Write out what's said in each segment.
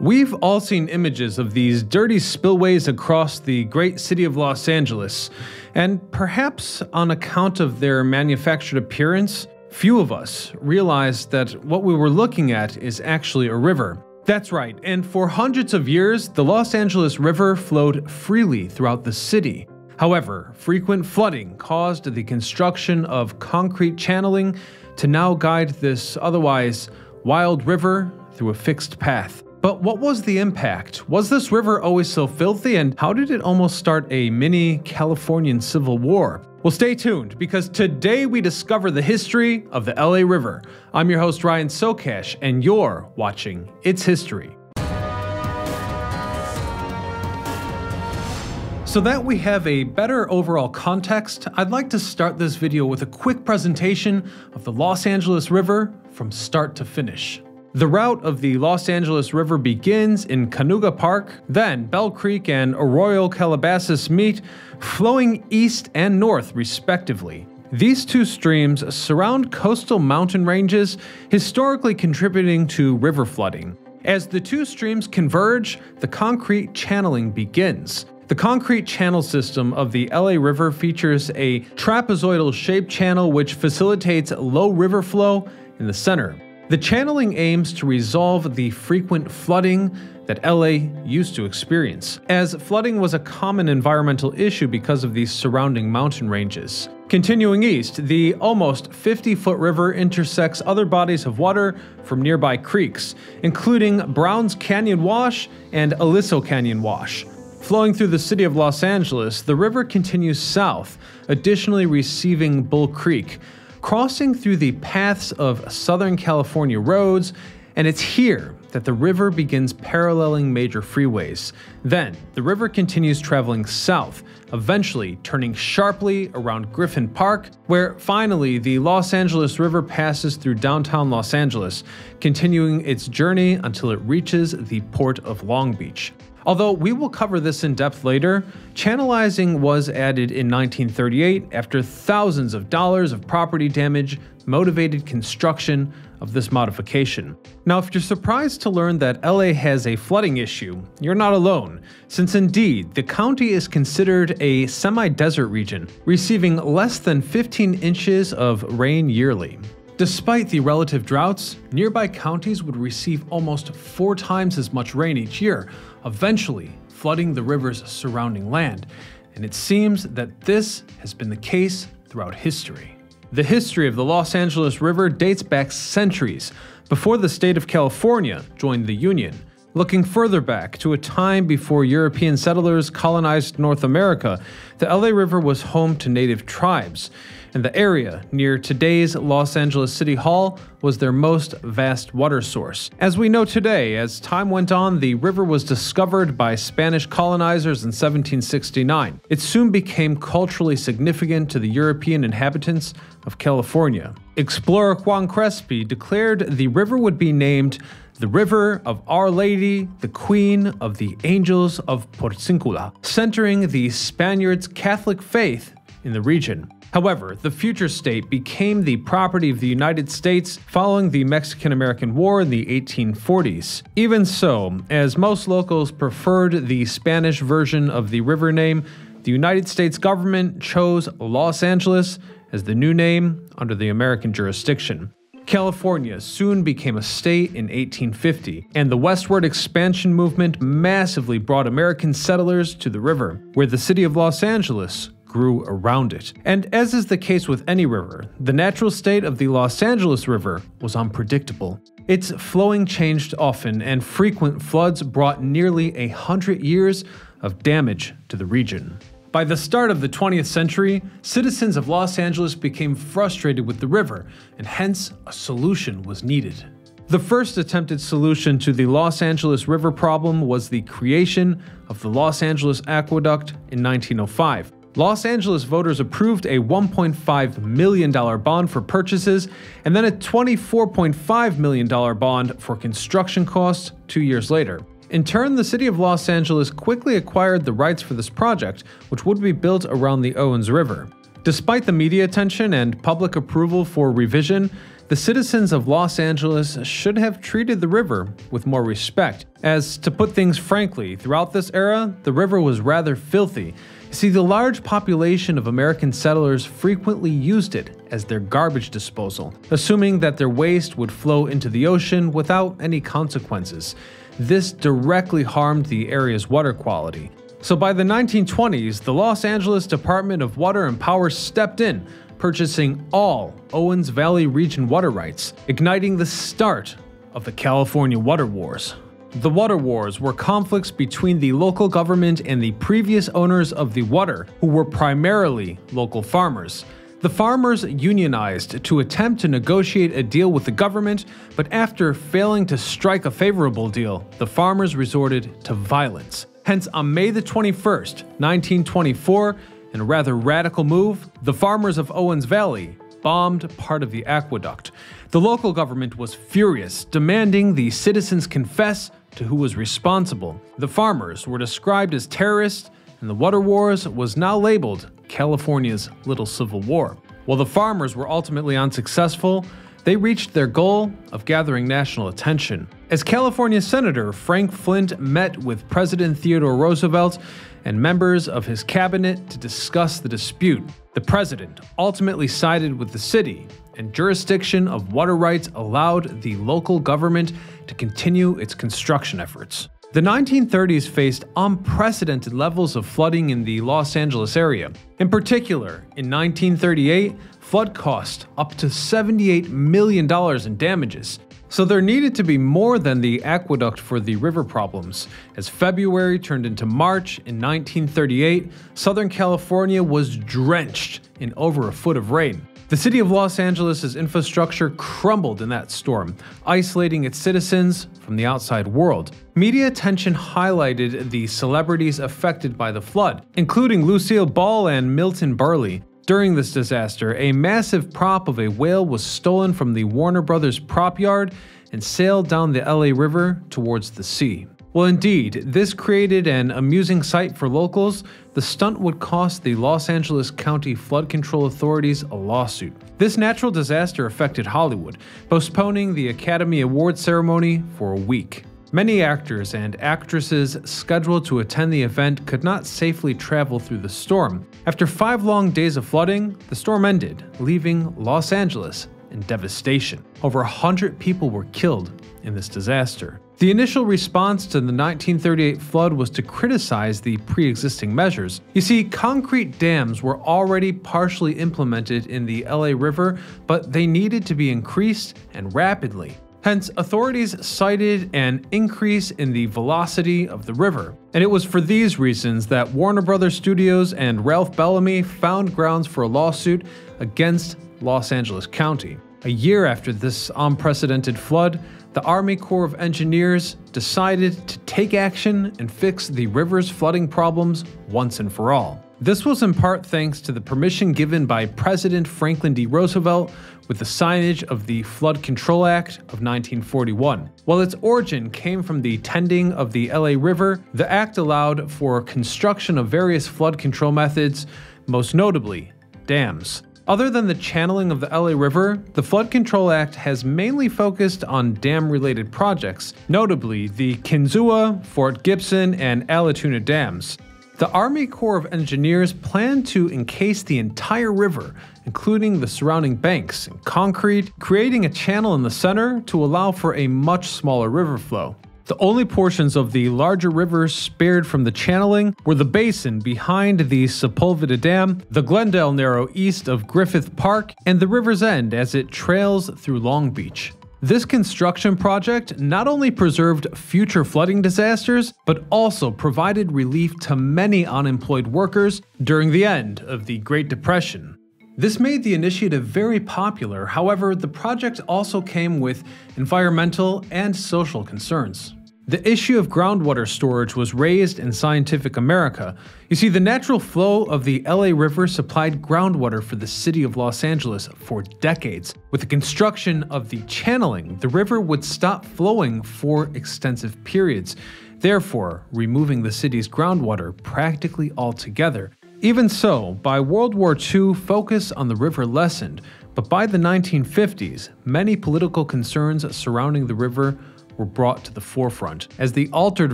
We've all seen images of these dirty spillways across the great city of Los Angeles, and perhaps on account of their manufactured appearance, few of us realized that what we were looking at is actually a river. That's right, and for hundreds of years, the Los Angeles River flowed freely throughout the city. However, frequent flooding caused the construction of concrete channeling to now guide this otherwise wild river through a fixed path. But what was the impact? Was this river always so filthy, and how did it almost start a mini Californian Civil War? Well, stay tuned, because today we discover the history of the LA River. I'm your host, Ryan Socash, and you're watching It's History. So that we have a better overall context, I'd like to start this video with a quick presentation of the Los Angeles River from start to finish. The route of the Los Angeles River begins in Canoga Park, then Bell Creek and Arroyo Calabasas meet, flowing east and north respectively. These two streams surround coastal mountain ranges, historically contributing to river flooding. As the two streams converge, the concrete channeling begins. The concrete channel system of the LA River features a trapezoidal-shaped channel which facilitates low river flow in the center. The channeling aims to resolve the frequent flooding that LA used to experience, as flooding was a common environmental issue because of the surrounding mountain ranges. Continuing east, the almost 50-foot river intersects other bodies of water from nearby creeks, including Brown's Canyon Wash and Aliso Canyon Wash. Flowing through the city of Los Angeles, the river continues south, additionally receiving Bull Creek, crossing through the paths of Southern California roads, and it's here that the river begins paralleling major freeways. Then, the river continues traveling south, eventually turning sharply around Griffith Park, where finally the Los Angeles River passes through downtown Los Angeles, continuing its journey until it reaches the Port of Long Beach. Although we will cover this in depth later, channelizing was added in 1938 after thousands of dollars of property damage motivated construction of this modification. Now, if you're surprised to learn that LA has a flooding issue, you're not alone, since indeed, the county is considered a semi-desert region, receiving less than 15 inches of rain yearly. Despite the relative droughts, nearby counties would receive almost 4 times as much rain each year, eventually flooding the river's surrounding land. And it seems that this has been the case throughout history. The history of the Los Angeles River dates back centuries, before the state of California joined the Union. Looking further back to a time before European settlers colonized North America, the LA River was home to native tribes, and the area near today's Los Angeles City Hall was their most vast water source. As we know today, as time went on, the river was discovered by Spanish colonizers in 1769. It soon became culturally significant to the European inhabitants of California. Explorer Juan Crespi declared the river would be named the River of Our Lady, the Queen of the Angels of Porciúncula, centering the Spaniards' Catholic faith in the region. However, the future state became the property of the United States following the Mexican-American War in the 1840s. Even so, as most locals preferred the Spanish version of the river name, the United States government chose Los Angeles as the new name under the American jurisdiction. California soon became a state in 1850, and the westward expansion movement massively brought American settlers to the river, where the city of Los Angeles grew around it. And as is the case with any river, the natural state of the Los Angeles River was unpredictable. Its flowing changed often, and frequent floods brought nearly 100 years of damage to the region. By the start of the 20th century, citizens of Los Angeles became frustrated with the river, and hence a solution was needed. The first attempted solution to the Los Angeles River problem was the creation of the Los Angeles Aqueduct in 1905. Los Angeles voters approved a $1.5 million bond for purchases, and then a $24.5 million bond for construction costs 2 years later. In turn, the city of Los Angeles quickly acquired the rights for this project, which would be built around the Owens River. Despite the media attention and public approval for revision, The citizens of Los Angeles should have treated the river with more respect, as, to put things frankly, throughout this era, the river was rather filthy. You see, the large population of American settlers frequently used it as their garbage disposal, assuming that their waste would flow into the ocean without any consequences. This directly harmed the area's water quality. So by the 1920s, the Los Angeles Department of Water and Power stepped in, purchasing all Owens Valley region water rights, igniting the start of the California Water Wars. The Water Wars were conflicts between the local government and the previous owners of the water, who were primarily local farmers. The farmers unionized to attempt to negotiate a deal with the government, but after failing to strike a favorable deal, the farmers resorted to violence. Hence, on May the 21st, 1924, in a rather radical move, the farmers of Owens Valley bombed part of the aqueduct. The local government was furious, demanding the citizens confess to who was responsible. The farmers were described as terrorists, and the Water Wars was now labeled California's Little Civil War. While the farmers were ultimately unsuccessful, they reached their goal of gathering national attention. As California Senator Frank Flint met with President Theodore Roosevelt and members of his cabinet to discuss the dispute, the president ultimately sided with the city, and jurisdiction of water rights allowed the local government to continue its construction efforts. The 1930s faced unprecedented levels of flooding in the Los Angeles area. In particular, in 1938, flood cost up to $78 million in damages. So there needed to be more than the aqueduct for the river problems. As February turned into March in 1938, Southern California was drenched in over a foot of rain. The city of Los Angeles' infrastructure crumbled in that storm, isolating its citizens from the outside world. Media attention highlighted the celebrities affected by the flood, including Lucille Ball and Milton Berle. During this disaster, a massive prop of a whale was stolen from the Warner Brothers prop yard and sailed down the LA River towards the sea. Well, indeed, this created an amusing sight for locals. The stunt would cost the Los Angeles County Flood Control Authorities a lawsuit. This natural disaster affected Hollywood, postponing the Academy Award ceremony for a week. Many actors and actresses scheduled to attend the event could not safely travel through the storm. After 5 long days of flooding, the storm ended, leaving Los Angeles in devastation. Over 100 people were killed in this disaster. The initial response to the 1938 flood was to criticize the pre-existing measures. You see, concrete dams were already partially implemented in the LA River, but they needed to be increased and rapidly. Hence, authorities cited an increase in the velocity of the river. And it was for these reasons that Warner Brothers Studios and Ralph Bellamy found grounds for a lawsuit against Los Angeles County. A year after this unprecedented flood, the Army Corps of Engineers decided to take action and fix the river's flooding problems once and for all. This was in part thanks to the permission given by President Franklin D. Roosevelt with the signage of the Flood Control Act of 1941. While its origin came from the tending of the LA River, the act allowed for construction of various flood control methods, most notably dams. Other than the channeling of the LA River, the Flood Control Act has mainly focused on dam-related projects, notably the Kinzua, Fort Gibson, and Aliso dams. The Army Corps of Engineers planned to encase the entire river, including the surrounding banks, in concrete, creating a channel in the center to allow for a much smaller river flow. The only portions of the larger river spared from the channeling were the basin behind the Sepulveda Dam, the Glendale Narrow east of Griffith Park, and the river's end as it trails through Long Beach. This construction project not only preserved future flooding disasters, but also provided relief to many unemployed workers during the end of the Great Depression. This made the initiative very popular. However, the project also came with environmental and social concerns. The issue of groundwater storage was raised in Scientific America. You see, the natural flow of the LA River supplied groundwater for the city of Los Angeles for decades. With the construction of the channeling, the river would stop flowing for extensive periods, therefore removing the city's groundwater practically altogether. Even so, by World War II, focus on the river lessened, But by the 1950s, many political concerns surrounding the river were brought to the forefront, as the altered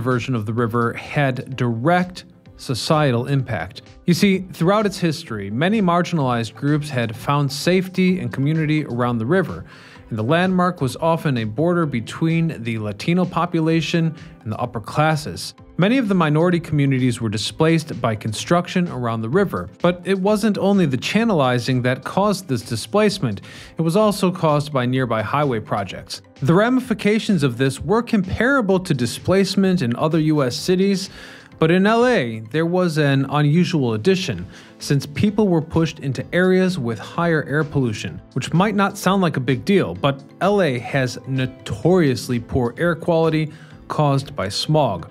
version of the river had direct societal impact. You see, throughout its history, many marginalized groups had found safety and community around the river, and the landmark was often a border between the Latino population and the upper classes. Many of the minority communities were displaced by construction around the river, but it wasn't only the channelizing that caused this displacement, it was also caused by nearby highway projects. The ramifications of this were comparable to displacement in other US cities, but in LA, there was an unusual addition, since people were pushed into areas with higher air pollution, which might not sound like a big deal, but LA has notoriously poor air quality caused by smog.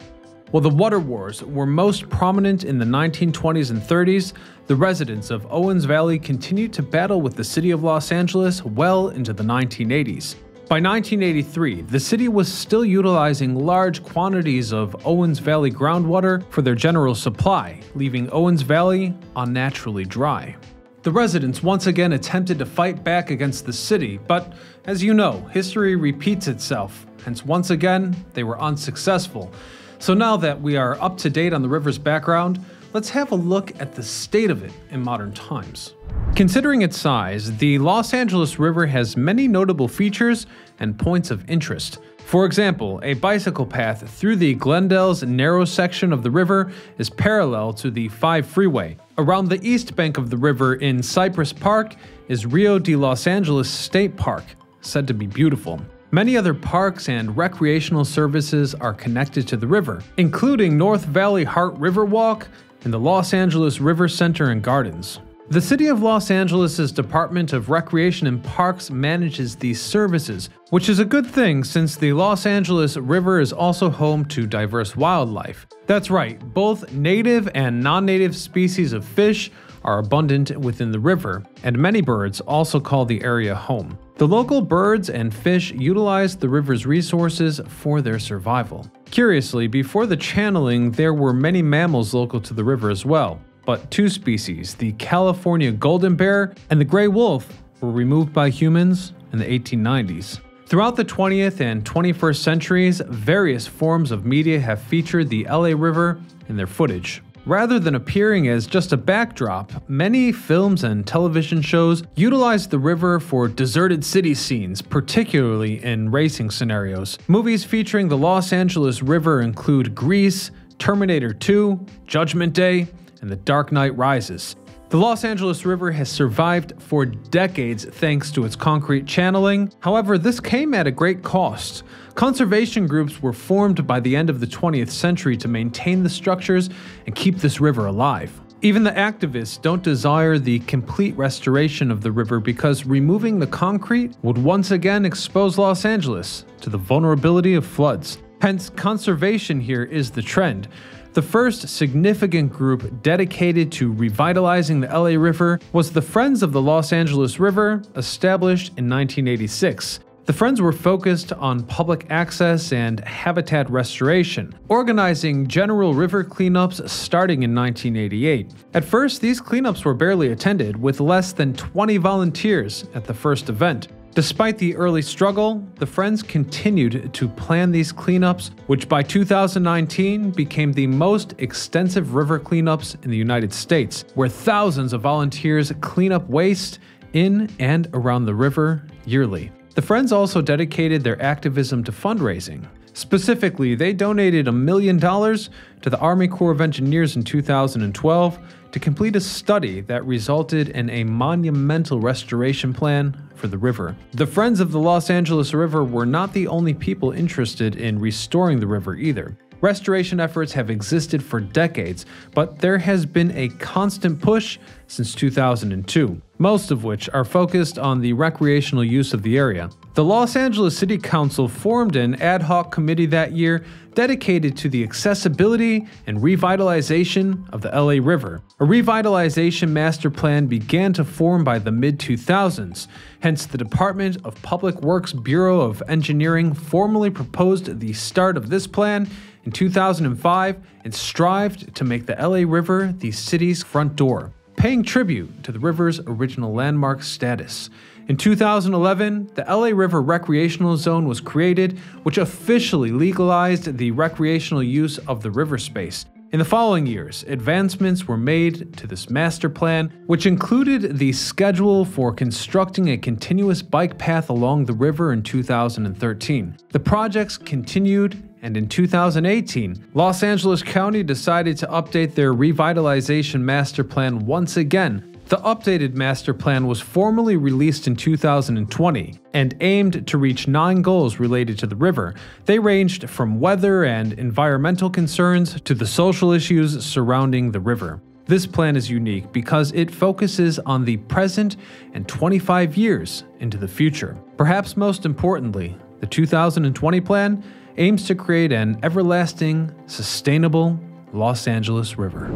While the water wars were most prominent in the 1920s and 30s, the residents of Owens Valley continued to battle with the city of Los Angeles well into the 1980s. By 1983, the city was still utilizing large quantities of Owens Valley groundwater for their general supply, leaving Owens Valley unnaturally dry. The residents once again attempted to fight back against the city, but as you know, history repeats itself, hence once again, they were unsuccessful. So now that we are up to date on the river's background, let's have a look at the state of it in modern times. Considering its size, the Los Angeles River has many notable features and points of interest. For example, a bicycle path through the Glendale's narrow section of the river is parallel to the 5 freeway. Around the east bank of the river in Cypress Park is Rio de Los Angeles State Park, said to be beautiful. Many other parks and recreational services are connected to the river, including North Valley Heart River Walk and the Los Angeles River Center and Gardens. The City of Los Angeles' Department of Recreation and Parks manages these services, which is a good thing since the Los Angeles River is also home to diverse wildlife. That's right, both native and non-native species of fish are abundant within the river, and many birds also call the area home. The local birds and fish utilized the river's resources for their survival. Curiously, before the channeling, there were many mammals local to the river as well, but 2 species, the California golden bear and the gray wolf, were removed by humans in the 1890s. Throughout the 20th and 21st centuries, various forms of media have featured the LA River in their footage. Rather than appearing as just a backdrop, many films and television shows utilized the river for deserted city scenes, particularly in racing scenarios. Movies featuring the Los Angeles River include Grease, Terminator 2, Judgment Day, and The Dark Knight Rises. The Los Angeles River has survived for decades thanks to its concrete channeling. However, this came at a great cost. Conservation groups were formed by the end of the 20th century to maintain the structures and keep this river alive. Even the activists don't desire the complete restoration of the river because removing the concrete would once again expose Los Angeles to the vulnerability of floods. Hence, conservation here is the trend. The first significant group dedicated to revitalizing the LA River was the Friends of the Los Angeles River, established in 1986. The Friends were focused on public access and habitat restoration, organizing general river cleanups starting in 1988. At first, these cleanups were barely attended, with less than 20 volunteers at the first event. Despite the early struggle, the Friends continued to plan these cleanups, which by 2019 became the most extensive river cleanups in the United States, where thousands of volunteers clean up waste in and around the river yearly. The Friends also dedicated their activism to fundraising. Specifically, they donated $1 million to the Army Corps of Engineers in 2012 to complete a study that resulted in a monumental restoration plan for the river. The Friends of the Los Angeles River were not the only people interested in restoring the river either. Restoration efforts have existed for decades, but there has been a constant push since 2002, most of which are focused on the recreational use of the area. The Los Angeles City Council formed an ad hoc committee that year dedicated to the accessibility and revitalization of the LA River. A revitalization master plan began to form by the mid-2000s, hence the Department of Public Works Bureau of Engineering formally proposed the start of this plan in 2005 and strived to make the LA River the city's front door, paying tribute to the river's original landmark status. In 2011, the LA River Recreational Zone was created, which officially legalized the recreational use of the river space. In the following years, advancements were made to this master plan, which included the schedule for constructing a continuous bike path along the river in 2013. The projects continued, and in 2018, Los Angeles County decided to update their revitalization master plan once again. The updated master plan was formally released in 2020 and aimed to reach 9 goals related to the river. They ranged from weather and environmental concerns to the social issues surrounding the river. This plan is unique because it focuses on the present and 25 years into the future. Perhaps most importantly, the 2020 plan aims to create an everlasting, sustainable Los Angeles River.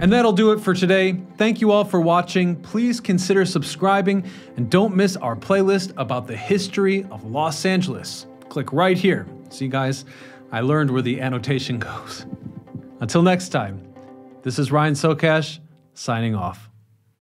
And that'll do it for today. Thank you all for watching. Please consider subscribing and don't miss our playlist about the history of Los Angeles. Click right here. See guys, I learned where the annotation goes. Until next time, this is Ryan Socash signing off.